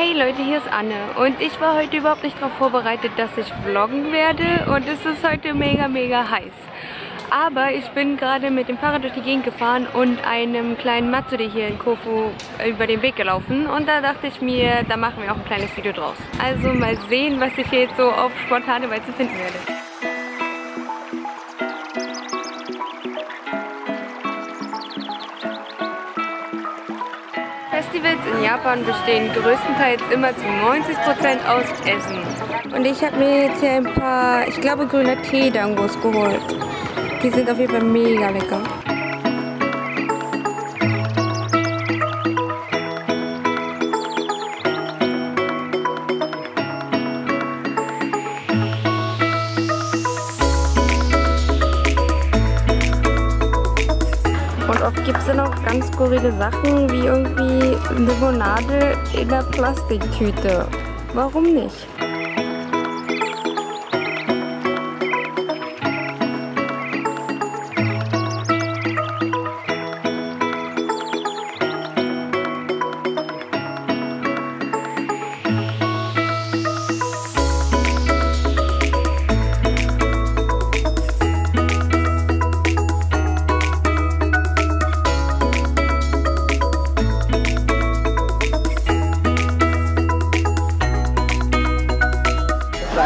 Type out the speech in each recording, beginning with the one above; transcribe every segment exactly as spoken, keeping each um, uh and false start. Hey Leute, hier ist Anne und ich war heute überhaupt nicht darauf vorbereitet, dass ich vloggen werde und es ist heute mega mega heiß. Aber ich bin gerade mit dem Fahrrad durch die Gegend gefahren und einem kleinen Matsuri hier in Kofu über den Weg gelaufen und da dachte ich mir, da machen wir auch ein kleines Video draus. Also mal sehen, was ich hier jetzt so auf spontane Weise finden werde. Festivals in Japan bestehen größtenteils immer zu neunzig Prozent aus Essen. Und ich habe mir jetzt hier ein paar, ich glaube, grüne Tee-Dangos geholt. Die sind auf jeden Fall mega lecker. Und oft gibt es dann auch ganz skurrile Sachen, wie irgendwie Limonade in der Plastiktüte. Warum nicht?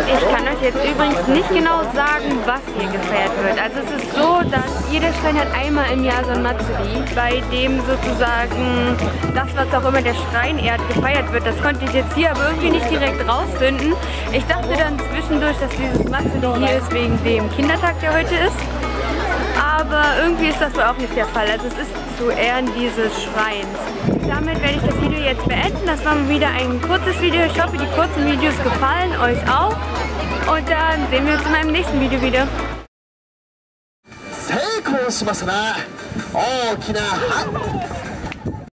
Ich kann euch jetzt übrigens nicht genau sagen, was hier gefeiert wird. Also es ist so, dass jeder Schrein hat einmal im Jahr so ein Matsuri, bei dem sozusagen das, was auch immer der Schrein ehrt, gefeiert wird. Das konnte ich jetzt hier aber irgendwie nicht direkt rausfinden. Ich dachte dann zwischendurch, dass dieses Matsuri hier ist wegen dem Kindertag, der heute ist. Aber irgendwie ist das wohl auch nicht der Fall. Also es ist zu Ehren dieses Schreins. Damit werde ich das Video jetzt beenden. Das war wieder ein kurzes Video. Ich hoffe, die kurzen Videos gefallen euch auch. Und dann sehen wir uns in meinem nächsten Video wieder.